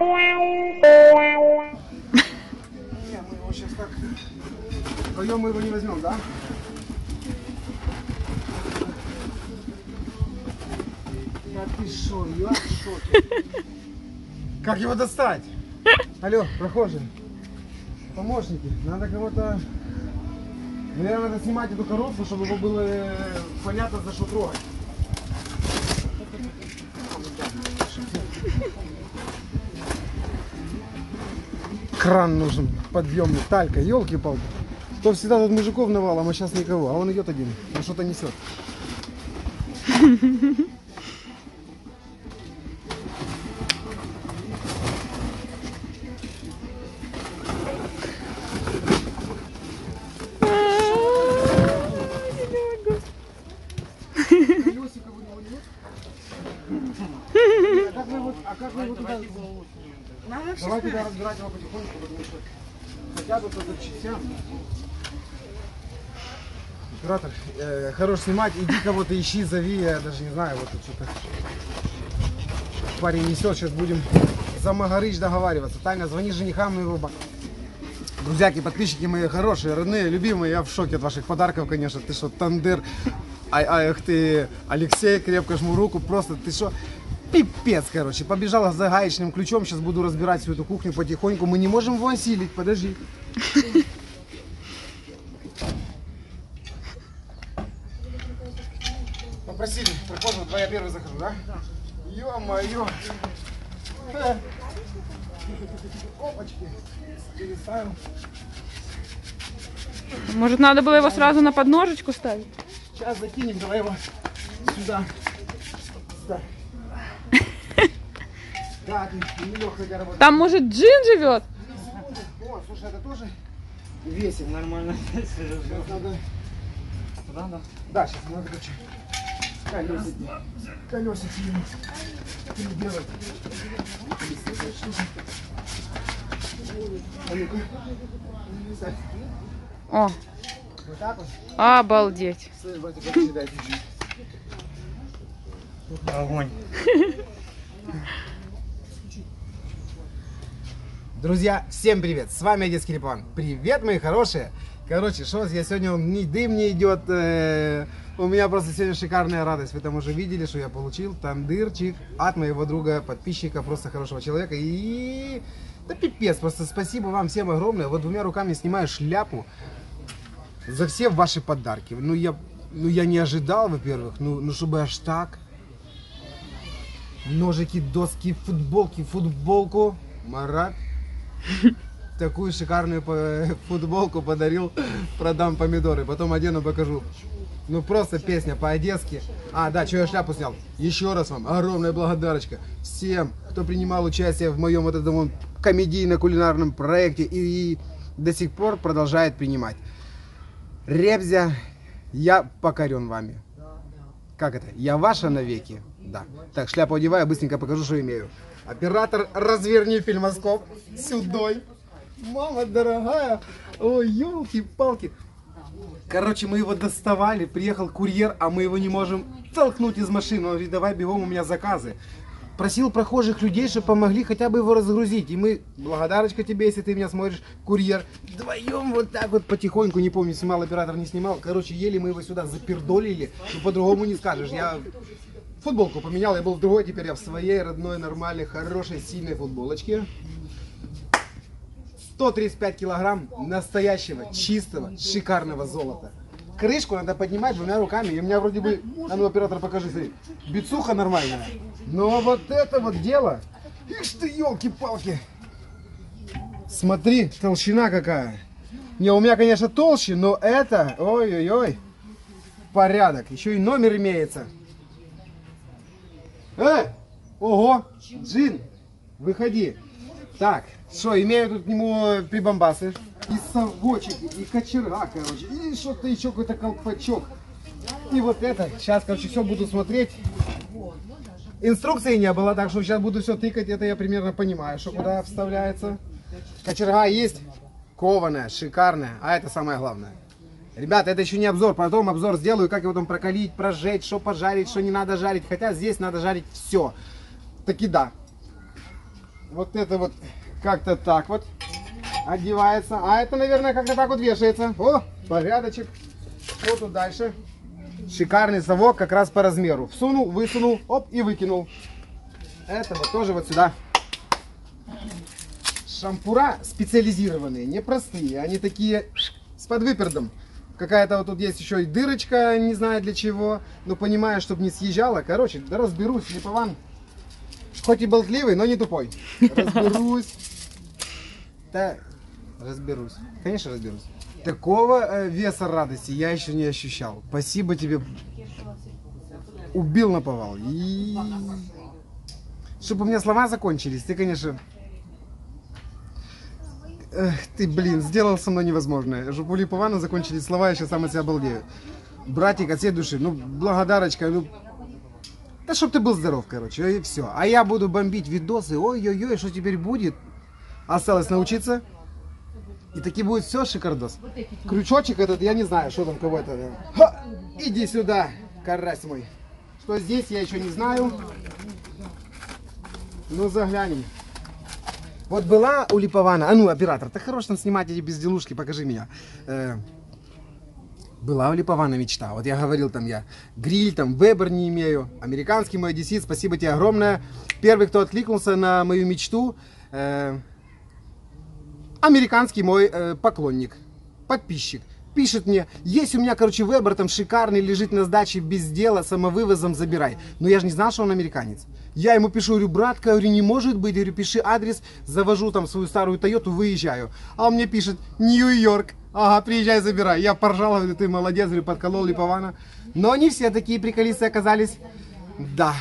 Не, мы его сейчас так... Поем, мы его не возьмем, да? Да ты шо, я шо? Как его достать? Алло, прохожие. Помощники, надо кого-то... Наверное, надо снимать эту коробку, чтобы его было понятно, за что трогать. Кран нужен, подъемный, талька, елки-палки. То всегда тут мужиков навалом, а сейчас никого. А он идет один, он что-то несет. Давайте да, разбирать его потихоньку, потому что хотя бы по запчастям. Оператор, хорош снимать, иди кого-то ищи, зови, я даже не знаю, вот тут что-то. Парень несет, сейчас будем за Магарыч договариваться. Таня, звони женихам моего банка. Друзьяки, подписчики мои хорошие, родные, любимые, я в шоке от ваших подарков, конечно. Ты что, Тандыр, эх ты, Алексей, крепко жму руку, просто ты что... Пипец, короче, побежала за гаечным ключом, сейчас буду разбирать всю эту кухню потихоньку, мы не можем его осилить, подожди. Попросили, прохожу, давай я первый захожу, да? Да. Ё-моё. Опачки. Переставим. Может, надо было его сразу на подножечку ставить? Сейчас закинем, давай его сюда. Сюда. Да, там, может, джин живет? О, слушай, это тоже весит нормально. Сейчас надо... Надо? Да, сейчас надо, короче, колесик переделать. О, вот так вот? Обалдеть. Слышь, братик, передай чуть-чуть. Огонь. Друзья, всем привет! С вами Одесский Липован. Привет, мои хорошие! Короче, шос, я сегодня, ни дым не идет. У меня просто сегодня шикарная радость. Вы там уже видели, что я получил тандырчик от моего друга, подписчика, просто хорошего человека. И... Да пипец, просто спасибо вам всем огромное. Вот двумя руками снимаю шляпу за все ваши подарки. Ну я не ожидал, во-первых, ну чтобы аж так. Ножики, доски, футболки, футболку. Марат. Такую шикарную футболку подарил, продам помидоры, потом одену, покажу. Ну просто песня по-одесски. А, да, что я шляпу снял. Еще раз вам огромная благодарочка всем, кто принимал участие в моем вот этом комедийно-кулинарном проекте и до сих пор продолжает принимать. Ребзя, я покорен вами. Как это? Я ваша навеки? Да. Так, шляпу одеваю, быстренько покажу, что имею. Оператор, разверни фильмоскоп сюдой. Мама дорогая. Ой, елки-палки. Короче, мы его доставали. Приехал курьер, а мы его не можем толкнуть из машины. Он говорит, давай бегом, у меня заказы. Просил прохожих людей, чтобы помогли хотя бы его разгрузить. И мы, благодарочка тебе, если ты меня смотришь, курьер, вдвоем вот так вот потихоньку, не помню, снимал оператор, не снимал. Короче, еле мы его сюда запердолили. Ну, по-другому не скажешь. Я... Футболку поменял, я был в другой, теперь я в своей родной, нормальной, хорошей, сильной футболочке. 135 килограмм настоящего, чистого, шикарного золота. Крышку надо поднимать двумя руками, и у меня вроде бы, а ну, оператор, покажи, смотри, бицуха нормальная. Но вот это вот дело, ишь ты, елки-палки. Смотри, толщина какая. Не, у меня, конечно, толще, но это, ой-ой-ой, порядок. Еще и номер имеется. Ого, Джин, выходи. Так, что, имею тут к нему прибамбасы. И совочек, и кочерга, короче, и что-то еще, какой-то колпачок. И вот это, сейчас, короче, все буду смотреть. Инструкции не было, так что сейчас буду все тыкать, это я примерно понимаю, что куда вставляется. Кочерга есть, кованая, шикарная, а это самое главное. Ребята, это еще не обзор, потом обзор сделаю, как его там прокалить, прожечь, что пожарить, что не надо жарить. Хотя здесь надо жарить все. Таки да. Вот это вот как-то так вот одевается. А это, наверное, как-то так вот вешается. О, порядочек. Что тут дальше? Шикарный совок как раз по размеру. Всунул, высунул, оп, и выкинул. Это вот тоже вот сюда. Шампура специализированные, непростые. Они такие с подвыпердом. Какая-то вот тут есть еще и дырочка, не знаю для чего. Но понимаю, чтобы не съезжала. Короче, да разберусь, Липован. Хоть и болтливый, но не тупой. Разберусь. Да, разберусь. Конечно, разберусь. Такого веса радости я еще не ощущал. Спасибо тебе. Убил наповал. И... чтобы у меня слова закончились, ты, конечно... Эх, ты, блин, сделал со мной невозможное. Чтобы у Липована закончились слова, я сейчас сам от себя обалдею. Братик, от всей души, ну, благодарочка, ну... Да, чтоб ты был здоров, короче, и все. А я буду бомбить видосы, ой-ой-ой, что теперь будет? Осталось научиться. И таки будет все шикардос. Крючочек этот, я не знаю, что там, кого это. Ха! Иди сюда, карась мой. Что здесь, я еще не знаю. Ну, заглянем. Вот была у Липована, а ну, оператор, ты хорош там снимать эти безделушки, покажи меня. Была у Липована мечта, вот я говорил там, я гриль, там Вебер не имею, американский мой одессит, спасибо тебе огромное. Первый, кто откликнулся на мою мечту, американский мой поклонник, подписчик. Пишет мне, есть у меня, короче, Вебер там шикарный, лежит на сдаче без дела, самовывозом забирай. Но я же не знал, что он американец. Я ему пишу, говорю, братка, говорю, не может быть, говорю, пиши адрес, завожу там свою старую Тойоту, выезжаю. А он мне пишет, Нью-Йорк, ага, приезжай, забирай. Я поржал, говорю, ты молодец, говорю, подколол Липована. Но не все такие приколисты оказались. Да,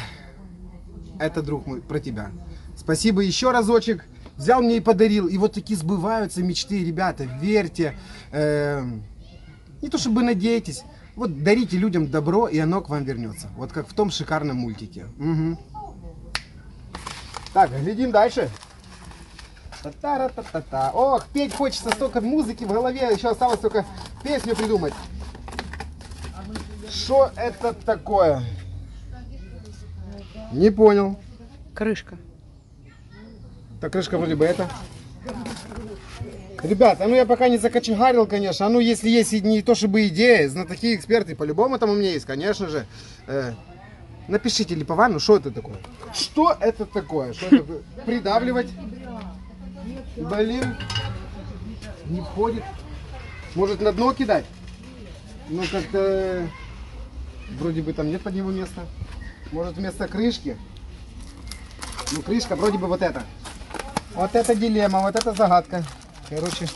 это, друг мой, про тебя. Спасибо еще разочек, взял мне и подарил. И вот такие сбываются мечты, ребята, верьте. Не то чтобы надеетесь, вот дарите людям добро, и оно к вам вернется. Вот как в том шикарном мультике. Угу. Так, глядим дальше. Та-та-ра-та-та-та. Ох, петь хочется, столько музыки в голове, еще осталось только песню придумать. Что это такое? Не понял. Крышка. Так, крышка вроде бы это. Ребята, ну я пока не закочегарил, конечно, а ну если есть не то чтобы идеи, знатоки, эксперты, по-любому там у меня есть, конечно же. Напишите Липовану, что это такое? Что это такое? Что это? Придавливать? Блин, не входит. Может на дно кидать? Ну как-то, вроде бы там нет под него места. Может вместо крышки? Ну крышка вроде бы вот это. Вот это дилемма, вот это загадка. Короче,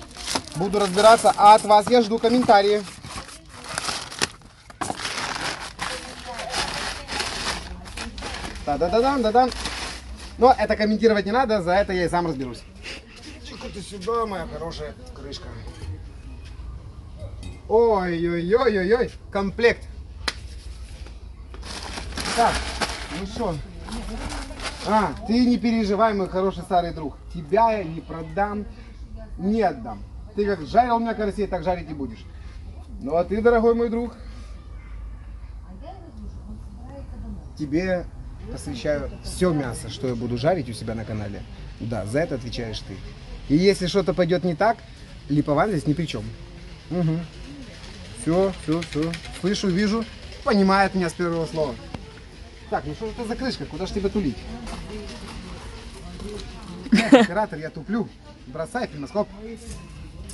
буду разбираться, а от вас я жду комментарии. Та-да-да-да-да-да. Но это комментировать не надо, за это я и сам разберусь. Чего ты сюда, моя хорошая крышка? Ой-ой-ой-ой-ой, комплект. Так, ну что? А, ты не переживай, мой хороший старый друг. Тебя я не продам. Не отдам. Ты как жарил у меня карасей, так жарить и будешь. Ну а ты, дорогой мой друг, тебе посвящаю все мясо, что я буду жарить у себя на канале. Да, за это отвечаешь ты. И если что-то пойдет не так, Липован здесь ни при чем. Угу. Все, все, все. Слышу, вижу, понимает меня с первого слова. Так, ну что это за крышка? Куда же тебя тулить? Нет, оператор, я туплю. Бросай финоскоп.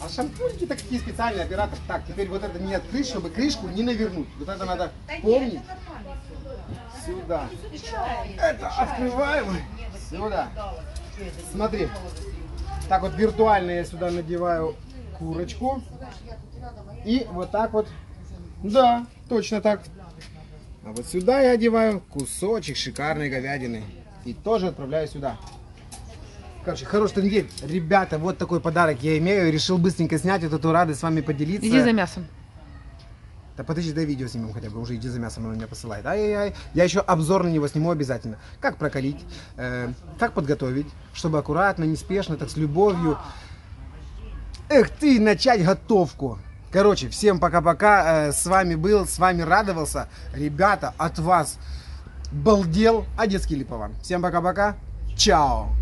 А шампурики такие специальные, оператор. Так, теперь вот это не открыть, чтобы крышку не навернуть. Вот это надо помнить. Сюда. Это открываем. Сюда. Смотри. Так вот виртуально я сюда надеваю курочку. И вот так вот. Да, точно так. А вот сюда я одеваю кусочек шикарной говядины. И тоже отправляю сюда. Короче, хорош тандыр. Ребята, вот такой подарок я имею. Решил быстренько снять вот эту радость с вами поделиться. Иди за мясом. Да подожди, дай видео снимем хотя бы. Уже иди за мясом, он меня посылает. Ай-яй-яй. Я еще обзор на него сниму обязательно. Как прокалить, как подготовить, чтобы аккуратно, неспешно, так с любовью. Эх ты, начать готовку. Короче, всем пока-пока. С вами был, с вами радовался. Ребята, от вас балдел Одесский Липован. Всем пока-пока. Чао.